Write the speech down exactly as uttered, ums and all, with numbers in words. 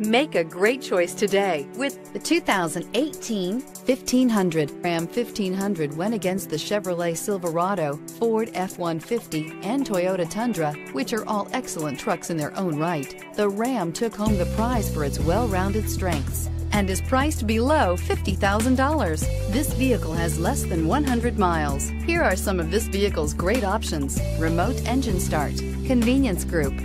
Make a great choice today with the two thousand eighteen fifteen hundred. Ram fifteen hundred went against the Chevrolet Silverado, Ford F one fifty, and Toyota Tundra, which are all excellent trucks in their own right. The Ram took home the prize for its well-rounded strengths and is priced below fifty thousand dollars. This vehicle has less than one hundred miles. Here are some of this vehicle's great options: remote engine start, convenience group.